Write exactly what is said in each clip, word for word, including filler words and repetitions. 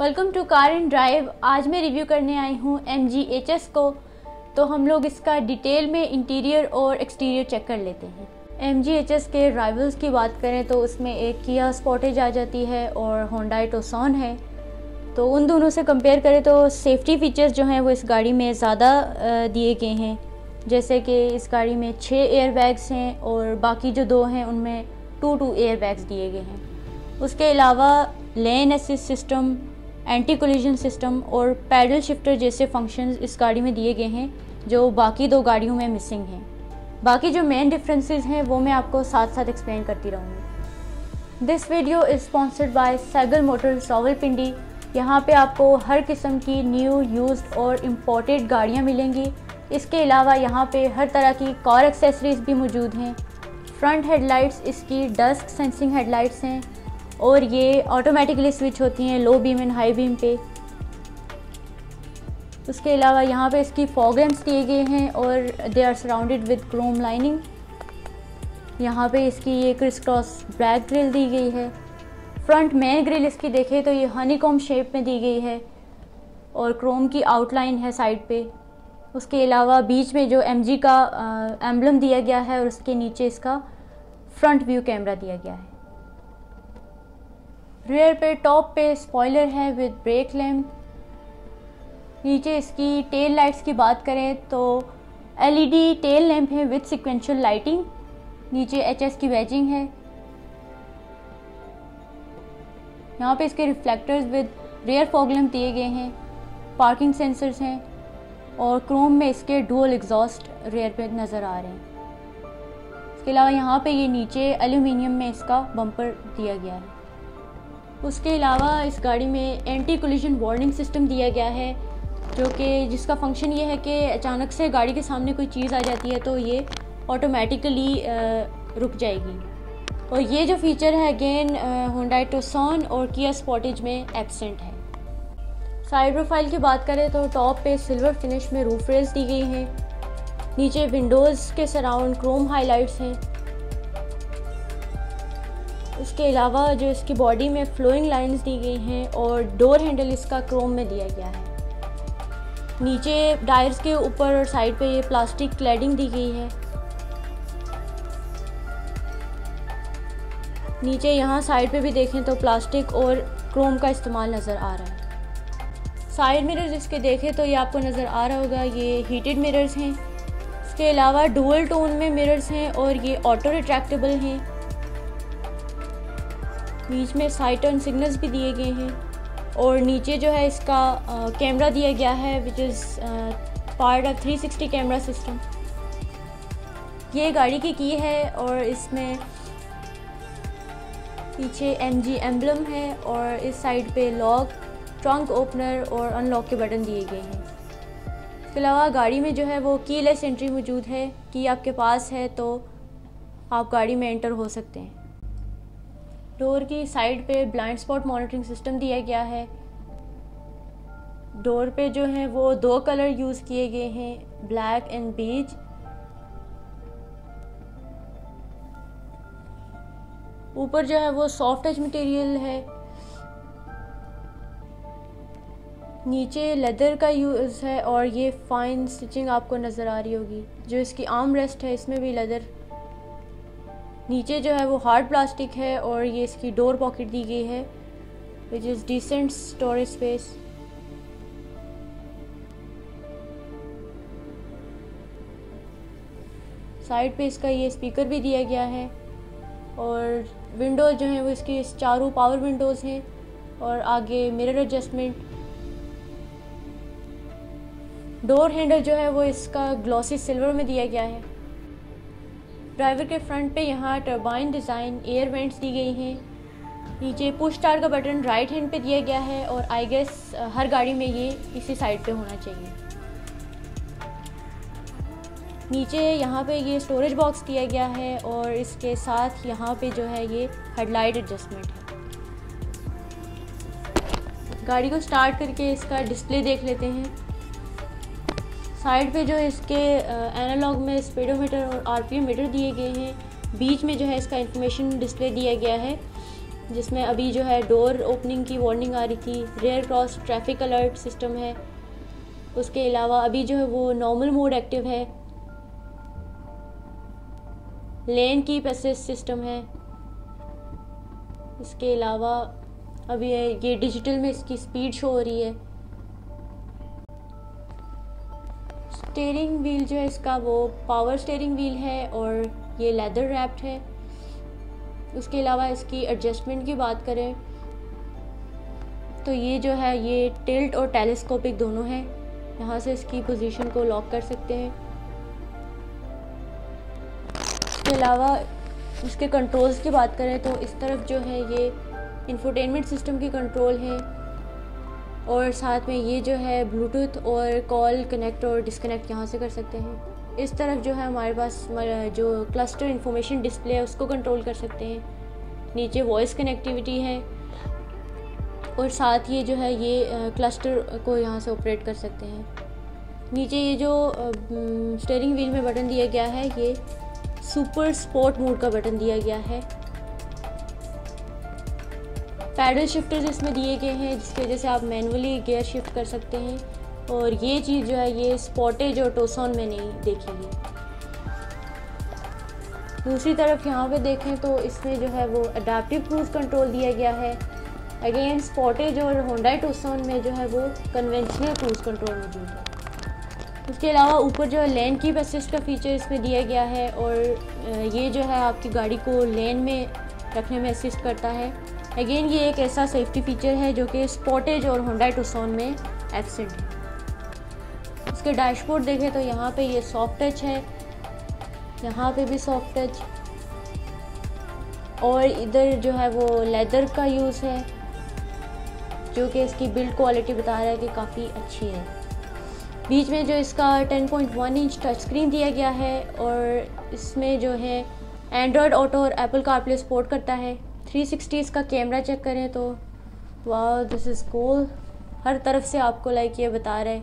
Welcome to car and drive. आज मैं review करने आई हूँ एम जी एच एस को, तो हम लोग इसका डिटेल में इंटीरियर और एक्सटीरियर चेक कर लेते हैं। एम जी एच एस के राइवल्स की बात करें तो उसमें एक किया स्पोर्टेज आ जाती है और होंडा टूक्सन है, तो उन दोनों से कंपेयर करें तो सेफ़्टी फ़ीचर्स जो हैं वो इस गाड़ी में ज़्यादा दिए गए हैं, जैसे कि इस गाड़ी में छः एयर बैग्स हैं और बाकी जो दो हैं उनमें टू टू एयर बैग्स दिए गए हैं। उसके अलावा lane assist system, anti collision system और पैडल शिफ्टर जैसे फंक्शंस इस गाड़ी में दिए गए हैं जो बाकी दो गाड़ियों में मिसिंग हैं। बाकी जो मेन डिफरेंसेस हैं वो मैं आपको साथ साथ एक्सप्लेन करती रहूँगी। This video is sponsored by Sehgal Motors Rawalpindi. यहाँ पे आपको हर किस्म की न्यू, यूज्ड और इम्पोर्टेड गाड़ियाँ मिलेंगी। इसके अलावा यहाँ पे हर तरह की कार एक्सेसरीज़ भी मौजूद हैं। फ्रंट हेडलाइट्स इसकी डस्ट सेंसिंग हेडलाइट्स हैं और ये ऑटोमेटिकली स्विच होती हैं low beam and high beam पे। उसके अलावा यहाँ पे इसकी फॉग लैंप्स दिए गए हैं और they are surrounded with chrome lining. यहाँ पे इसकी ये क्रिस क्रॉस ब्लैक ग्रिल दी गई है। फ्रंट मेन ग्रिल इसकी देखें तो ये हनीकॉम्ब शेप में दी गई है और क्रोम की आउटलाइन है साइड पे। उसके अलावा बीच में जो एमजी का एम्ब्लम दिया गया है और उसके नीचे इसका फ्रंट व्यू कैमरा दिया गया है। रियर पे टॉप पे स्पॉइलर है विद ब्रेक लैम्प। नीचे इसकी टेल लाइट्स की बात करें तो एलईडी टेल लैम्प है विद सिक्वेंशियल लाइटिंग। नीचे एचएस की बैजिंग है। यहाँ पे इसके reflectors with rear fog lamp दिए गए हैं। पार्किंग सेंसर्स हैं और क्रोम में इसके डुअल एग्जॉस्ट रियर पे नज़र आ रहे हैं। इसके अलावा यहाँ पे ये नीचे एल्यूमिनियम में इसका बम्पर दिया गया है। उसके अलावा इस गाड़ी में एंटी कोलिजन वार्निंग सिस्टम दिया गया है, जो कि जिसका फंक्शन ये है कि अचानक से गाड़ी के सामने कोई चीज़ आ जाती है तो ये ऑटोमेटिकली रुक जाएगी। और ये जो फीचर है अगेन होंडा टूक्सन और किया स्पोर्टेज में एब्सेंट है। साइड प्रोफाइल की बात करें तो टॉप पे सिल्वर फिनिश में रूफ रेल्स दी गई हैं। नीचे विंडोज़ के सराउंड क्रोम हाइलाइट्स हैं। उसके अलावा जो इसकी बॉडी में फ्लोइंग लाइंस दी गई हैं और डोर हैंडल इसका क्रोम में दिया गया है। नीचे टायर्स के ऊपर और साइड पे ये प्लास्टिक क्लैडिंग दी गई है। नीचे यहाँ साइड पे भी देखें तो प्लास्टिक और क्रोम का इस्तेमाल नज़र आ रहा है। साइड मिरर्स इसके देखें तो ये आपको नज़र आ रहा होगा, ये हीटेड मिरर्स हैं। इसके अलावा डुअल टोन में मिरर्स हैं और ये ऑटो रिट्रैक्टेबल हैं। बीच में साइड टर्न सिग्नल्स भी दिए गए हैं और नीचे जो है इसका कैमरा दिया गया है which is part of three sixty camera system. ये गाड़ी की की है और इसमें पीछे एमजी एम्ब्लम है और इस साइड पे लॉक, ट्रंक ओपनर और अनलॉक के बटन दिए गए हैं। इसके अलावा गाड़ी में जो है वो कीलेस एंट्री मौजूद है कि आपके पास है तो आप गाड़ी में एंटर हो सकते हैं। डोर की साइड पे ब्लाइंड स्पॉट मॉनिटरिंग सिस्टम दिया गया है। डोर पे जो है वो दो कलर यूज़ किए गए हैं, ब्लैक एंड बीज। ऊपर जो है वो सॉफ्ट टच मटेरियल है। नीचे लेदर का यूज़ है और ये फाइन स्टिचिंग आपको नज़र आ रही होगी। जो इसकी आर्म रेस्ट है इसमें भी लेदर। नीचे जो है वो हार्ड प्लास्टिक है और ये इसकी डोर पॉकेट दी गई है which is decent storage space. Side पे इसका ये स्पीकर भी दिया गया है और विंडोज़ जो हैं वो इसकी इस चारों पावर विंडोज़ हैं और आगे मिरर एडजस्टमेंट। डोर हैंडल जो है वो इसका ग्लॉसी सिल्वर में दिया गया है। ड्राइवर के फ्रंट पे यहाँ टर्बाइन डिज़ाइन एयर वेंट्स दी गई हैं। नीचे पुश स्टार्ट का बटन राइट हैंड पे दिया गया है और आई गेस हर गाड़ी में ये इसी साइड पे होना चाहिए। नीचे यहाँ पे ये स्टोरेज बॉक्स दिया गया है और इसके साथ यहाँ पे जो है ये हेडलाइट एडजस्टमेंट है। गाड़ी को स्टार्ट करके इसका डिस्प्ले देख लेते हैं। साइड पे जो इसके एनालॉग में स्पीडोमीटर और आरपीएम मीटर दिए गए हैं। बीच में जो है इसका इंफॉर्मेशन डिस्प्ले दिया गया है जिसमें अभी जो है डोर ओपनिंग की वार्निंग आ रही थी, rear cross traffic alert system है। उसके अलावा अभी जो है वो नॉर्मल मोड एक्टिव है, लेन कीप असिस्ट सिस्टम है। इसके अलावा अभी ये डिजिटल में इसकी स्पीड शो हो रही है। स्टीयरिंग व्हील जो है इसका वो पावर स्टीयरिंग व्हील है और ये लेदर रैप्ड है। उसके अलावा इसकी एडजस्टमेंट की बात करें तो ये जो है ये टिल्ट और टेलीस्कोपिक दोनों हैं। यहाँ से इसकी पोजीशन को लॉक कर सकते हैं। इसके अलावा इसके कंट्रोल्स की बात करें तो इस तरफ जो है ये इंफोटेनमेंट सिस्टम के कंट्रोल हैं और साथ में ये जो है ब्लूटूथ और कॉल कनेक्ट और डिस्कनेक्ट यहाँ से कर सकते हैं। इस तरफ जो है हमारे पास जो क्लस्टर इंफॉर्मेशन डिस्प्ले है उसको कंट्रोल कर सकते हैं। नीचे वॉइस कनेक्टिविटी है और साथ ये जो है ये क्लस्टर को यहाँ से ऑपरेट कर सकते हैं। नीचे ये जो स्टीयरिंग व्हील में बटन दिया गया है ये सुपर स्पोर्ट मोड का बटन दिया गया है। पैडल शिफ्टर्स इसमें दिए गए हैं जिसकी वजह से आप मैन्युअली गियर शिफ्ट कर सकते हैं और ये चीज़ जो है ये स्पॉटेज और टूसन में नहीं देखी है। दूसरी तरफ यहाँ पे देखें तो इसमें जो है वो अडाप्टिव क्रूज कंट्रोल दिया गया है। अगेन स्पॉटेज और होंडा टूसन में जो है वो कन्वेंशनल क्रूज कंट्रोल मौजूद है। उसके अलावा ऊपर जो है लेन कीप असिस्ट का फीचर इसमें दिया गया है और ये जो है आपकी गाड़ी को लेन में रखने में असिस्ट करता है। अगेन ये एक ऐसा सेफ्टी फीचर है जो कि स्पॉटेज और होंडा टूसन में एब्सेंट है। इसके डैशबोर्ड देखें तो यहाँ पे ये सॉफ्ट टच है, यहाँ पे भी सॉफ्ट टच और इधर जो है वो लेदर का यूज़ है जो कि इसकी बिल्ड क्वालिटी बता रहा है कि काफ़ी अच्छी है। बीच में जो इसका ten point one inch touch screen दिया गया है और इसमें जो है एंड्रॉयड ऑटो और एप्पल कारप्ले सपोर्ट करता है। थ्री सिक्सटी इसका कैमरा चेक करें तो वाह दिस इज़ कूल, हर तरफ से आपको लाइक ये बता रहा है।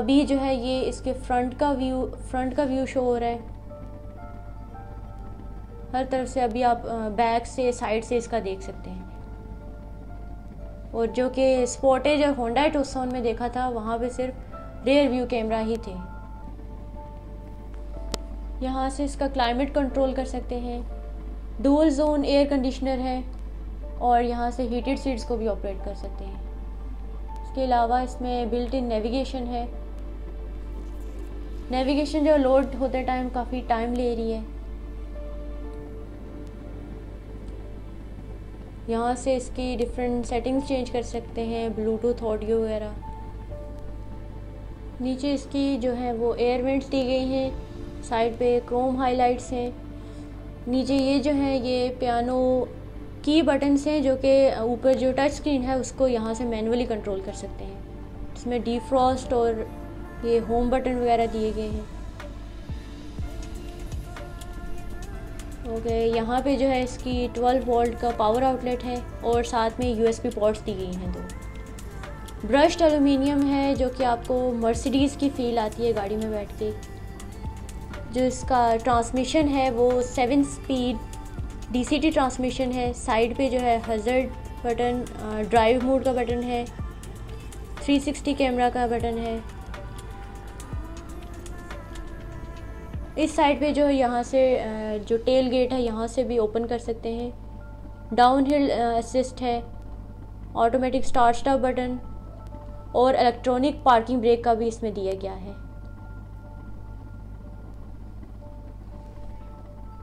अभी जो है ये इसके फ्रंट का व्यू फ्रंट का व्यू शो हो रहा है। हर तरफ से अभी आप बैक से साइड से इसका देख सकते हैं और जो कि स्पॉटेज और होंडा टूसन में देखा था वहाँ पे सिर्फ रेयर व्यू कैमरा ही थे। यहाँ से इसका क्लाइमेट कंट्रोल कर सकते हैं। डुअल जोन एयर कंडीशनर है और यहाँ से हीटेड सीट्स को भी ऑपरेट कर सकते हैं। इसके अलावा इसमें बिल्ट इन नेविगेशन है। नेविगेशन जो लोड होते टाइम काफ़ी टाइम ले रही है। यहाँ से इसकी डिफरेंट सेटिंग्स चेंज कर सकते हैं, ब्लूटूथ ऑडियो वगैरह। नीचे इसकी जो है वो एयर वेंट्स दी गई हैं, साइड पे क्रोम हाइलाइट्स हैं। नीचे ये जो है ये पियानो की बटन्स हैं जो कि ऊपर जो टच स्क्रीन है उसको यहाँ से मैन्युअली कंट्रोल कर सकते हैं। इसमें डिफ्रॉस्ट और ये होम बटन वगैरह दिए गए हैं। ओके okay, यहाँ पे जो है इसकी ट्वेल्व वोल्ट का पावर आउटलेट है और साथ में यूएसबी पोर्ट्स दी गई हैं दो। ब्रश्ड एलुमिनियम है जो कि आपको मर्सिडीज़ की फ़ील आती है गाड़ी में बैठ के। जो इसका ट्रांसमिशन है वो सेवन स्पीड डीसीटी ट्रांसमिशन है। साइड पे जो है हज़र्ड बटन, ड्राइव मोड का बटन है, थ्री सिक्सटी कैमरा का बटन है। इस साइड पे जो यहाँ से जो टेल गेट है यहाँ से भी ओपन कर सकते हैं। डाउन हिल असिस्ट है, ऑटोमेटिक स्टार्ट स्टॉप बटन और इलेक्ट्रॉनिक पार्किंग ब्रेक का भी इसमें दिया गया है।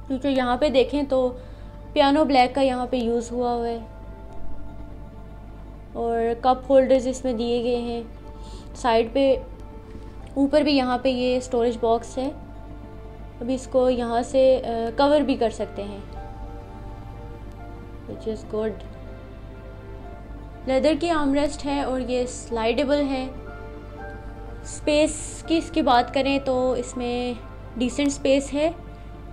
क्योंकि यहाँ पे देखें तो पियानो ब्लैक का यहाँ पे यूज़ हुआ हुआ है और कप होल्डर्स इसमें दिए गए हैं। साइड पे ऊपर भी यहाँ पे ये स्टोरेज बॉक्स है। अभी इसको यहाँ से कवर भी कर सकते हैं विच इज़ गुड। लेदर की आर्मरेस्ट है और ये स्लाइडेबल है। स्पेस की इसकी बात करें तो इसमें डिसेंट स्पेस है।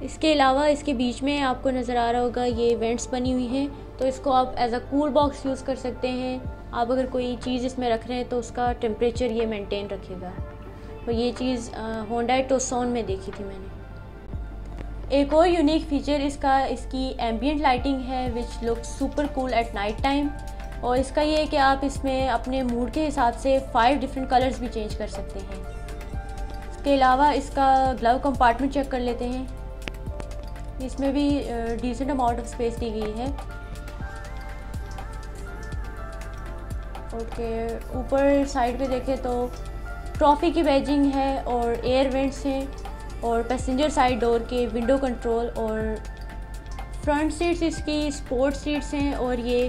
इसके अलावा इसके बीच में आपको नज़र आ रहा होगा ये वेंट्स बनी हुई हैं तो इसको आप as a cool box use कर सकते हैं। आप अगर कोई चीज़ इसमें रख रहे हैं तो उसका टेम्परेचर ये मेंटेन रखेगा। और ये चीज़ होंडा टूसन में देखी थी मैंने। एक और यूनिक फीचर इसका इसकी एम्बियंट लाइटिंग है which looks super cool at night time. और इसका ये है कि आप इसमें अपने मूड के हिसाब से फाइव डिफरेंट कलर्स भी चेंज कर सकते हैं। इसके अलावा इसका ग्लव कंपार्टमेंट चेक कर लेते हैं, इसमें भी डिसेंट अमाउंट ऑफ स्पेस दी गई है। ओके, ऊपर साइड पे देखें तो ट्रॉफी की बैजिंग है और एयर वेंट्स हैं और पैसेंजर साइड डोर के विंडो कंट्रोल और फ्रंट सीट्स इसकी स्पोर्ट सीट्स हैं और ये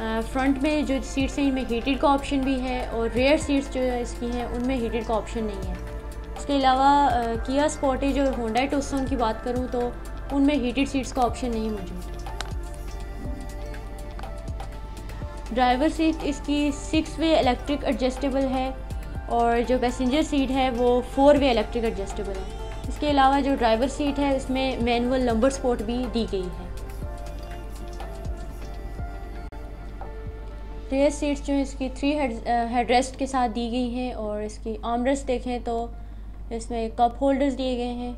फ्रंट में जो सीट्स हैं इनमें हीटेड का ऑप्शन भी है और रेयर सीट्स जो इसकी हैं उनमें हीटेड का ऑप्शन नहीं है। इसके अलावा किया स्पोर्टेज और होंडा टूक्सन की बात करूँ तो उनमें हीटेड सीट्स का ऑप्शन नहीं मौजूद। ड्राइवर सीट इसकी सिक्स वे इलेक्ट्रिक एडजस्टेबल है और जो पैसेंजर सीट है वो फोर वे इलेक्ट्रिक एडजस्टेबल है। इसके अलावा जो ड्राइवर सीट है इसमें मैनुअल नंबर सपोर्ट भी दी गई है। रेयर सीट्स जो इसकी थ्री हेडरेस्ट के साथ दी गई हैं और इसकी आर्मरेस्ट देखें तो इसमें कप होल्डर्स दिए गए हैं।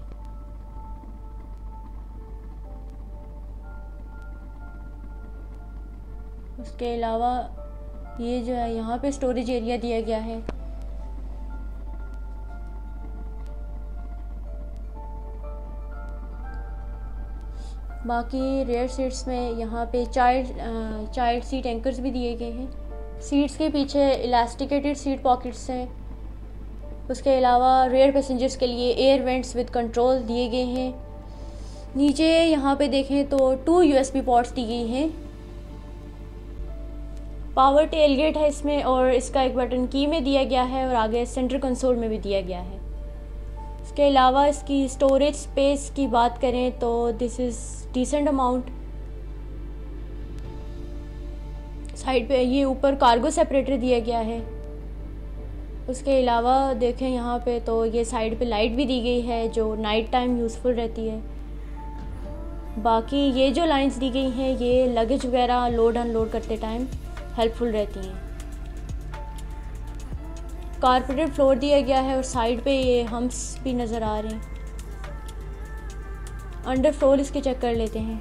उसके अलावा ये जो है यहाँ पे स्टोरेज एरिया दिया गया है। बाकी रेयर सीट्स में यहाँ पे चाइल्ड चाइल्ड सीट एंकर्स भी दिए गए हैं। सीट्स के पीछे इलास्टिकेटेड सीट पॉकेट्स हैं। उसके अलावा रेयर पैसेंजर्स के लिए एयर वेंट्स विद कंट्रोल दिए गए हैं। नीचे यहाँ पे देखें तो टू यूएसबी पोर्ट्स दी गई हैं। पावर टेलगेट है इसमें और इसका एक बटन की में दिया गया है और आगे सेंटर कंसोल में भी दिया गया है। इसके अलावा इसकी स्टोरेज स्पेस की बात करें तो this is decent amount. Side पे ये ऊपर कार्गो सेपरेटर दिया गया है। उसके अलावा देखें यहाँ पे तो ये साइड पे लाइट भी दी गई है जो नाइट टाइम यूज़फुल रहती है। बाकी ये जो लाइंस दी गई हैं ये लगेज वगैरह लोड अनलोड करते टाइम हेल्पफुल रहती हैं। कारपेटेड फ्लोर दिया गया है और साइड पे ये हम्प्स भी नज़र आ रहे हैं। अंडर फ्लोर इसके चेक कर लेते हैं।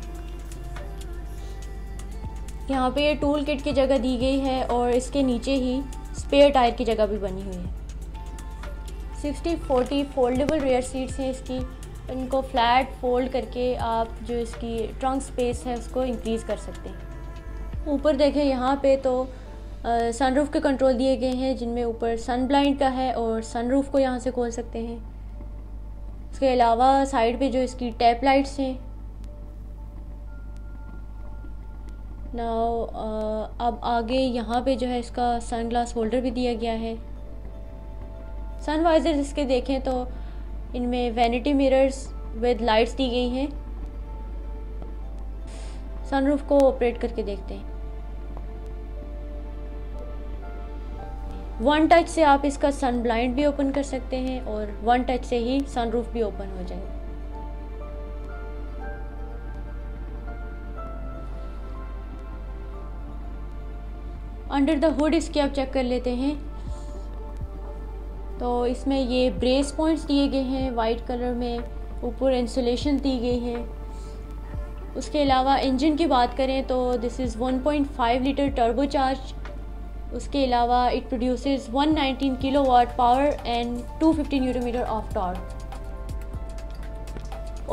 यहाँ पे ये टूल किट की जगह दी गई है और इसके नीचे ही स्पेयर टायर की जगह भी बनी हुई है। Sixty forty foldable rear seats हैं इसकी, इनको फ्लैट फोल्ड करके आप जो इसकी ट्रंक स्पेस है उसको इंक्रीज़ कर सकते हैं। ऊपर देखें यहाँ पे तो सनरूफ के कंट्रोल दिए गए हैं जिनमें ऊपर सन ब्लाइंड का है और सनरूफ को यहाँ से खोल सकते हैं। इसके अलावा साइड पे जो इसकी टैप लाइट्स हैं। नाउ अब आगे यहाँ पे जो है इसका सन ग्लास होल्डर भी दिया गया है। सन वाइजर्स इसके देखें तो इनमें वैनिटी मिरर्स विद लाइट्स दी गई हैं। सनरूफ को ऑपरेट करके देखते हैं। वन टच से आप इसका सन ब्लाइंड भी ओपन कर सकते हैं और वन टच से ही सनरूफ भी ओपन हो जाएगा। अंडर द हुड इसके आप चेक कर लेते हैं तो इसमें ये ब्रेस पॉइंट्स दिए गए हैं वाइट कलर में, ऊपर इंसुलेशन दी गई है। उसके अलावा इंजन की बात करें तो this is one point five litre turbo charge. उसके अलावा it produces one hundred nineteen kilowatt power and two fifty newton metre of torque.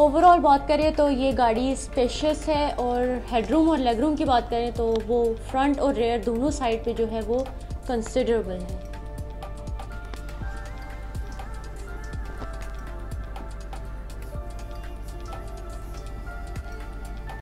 Overall बात करें तो ये गाड़ी स्पेशियस है और हेडरूम और लेगरूम की बात करें तो वो फ्रंट और रेयर दोनों साइड पे जो है वो कंसिडरेबल है।